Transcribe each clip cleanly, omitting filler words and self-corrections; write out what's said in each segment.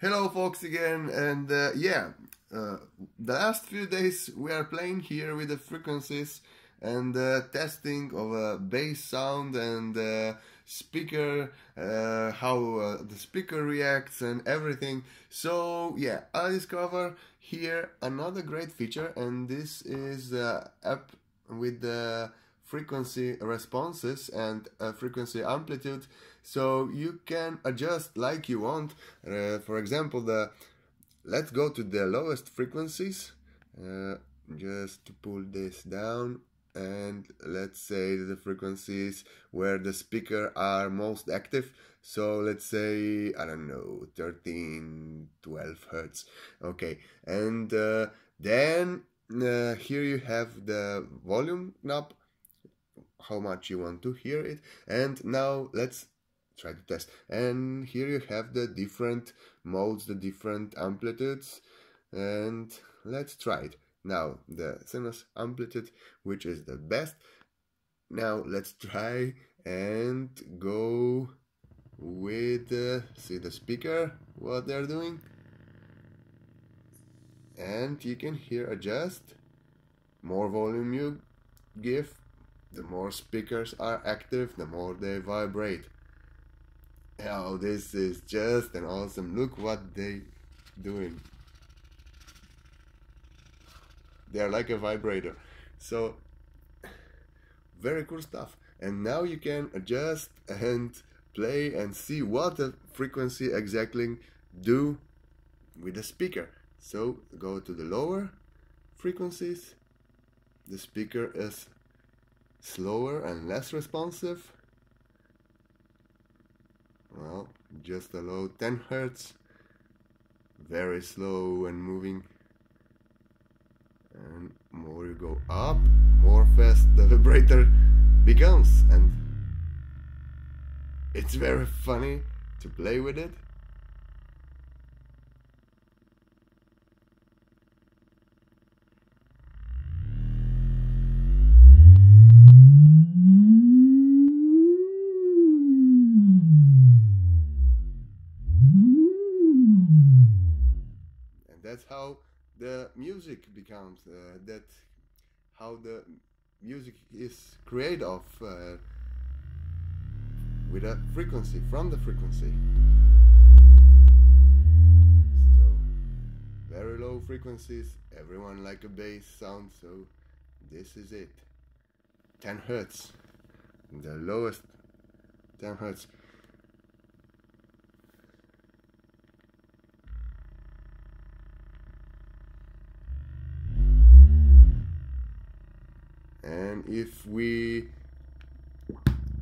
Hello folks again, and the last few days we are playing here with the frequencies and testing of bass sound and speaker, how the speaker reacts and everything. So yeah, I discovered here another great feature, and this is the app with the frequency responses and frequency amplitude, so you can adjust like you want. For example, let's go to the lowest frequencies, just to pull this down, and let's say the frequencies where the speaker are most active. So let's say, I don't know, 13, 12 Hz. Okay, and then here you have the volume knob, how much you want to hear it. And now let's try to test, and here you have the different modes, the different amplitudes, and let's try it. Now the sinus amplitude, which is the best. Now let's try and go with see the speaker what they're doing, and you can hear adjust. More volume you give, the more speakers are active, the more they vibrate. Oh, this is just an awesome, look what they doing. They are like a vibrator. So very cool stuff. And now you can adjust and play and see what the frequency exactly do with the speaker. So go to the lower frequencies, the speaker is slower and less responsive. Well, just a low 10 Hz, very slow and moving. And more you go up, more fast the vibrator becomes, and it's very funny to play with it. That's how the music becomes, that's how the music is created of, with a frequency, from the frequency. So, very low frequencies, everyone like a bass sound, so this is it. 10 Hz, the lowest 10 Hz. And if we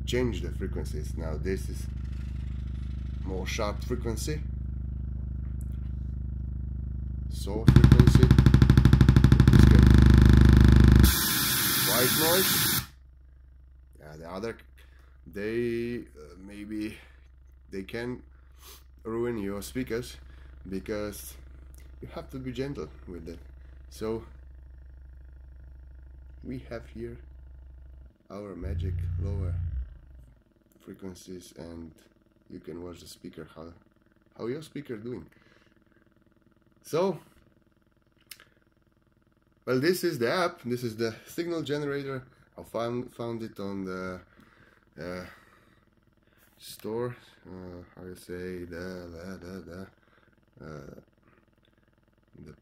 change the frequencies, now this is more sharp frequency, so frequency, this can white noise. The other, they maybe they can ruin your speakers, because you have to be gentle with it. So we have here our magic lower frequencies, and you can watch the speaker, how your speaker doing. So, well, this is the app, this is the Signal Generator. I found it on the store, how you say, the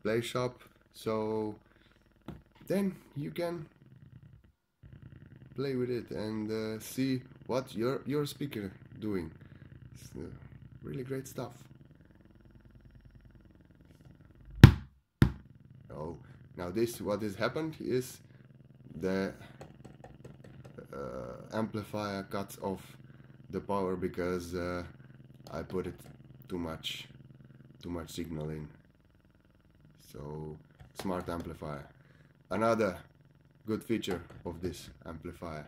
Play Shop. So then you can play with it and see what your speaker doing. It's really great stuff. Oh, now this, what has happened is the amplifier cuts off the power, because I put it too much signal in. So smart amplifier, another good feature of this amplifier.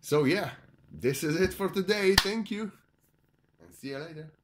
So yeah, this is it for today. Thank you, and see you later.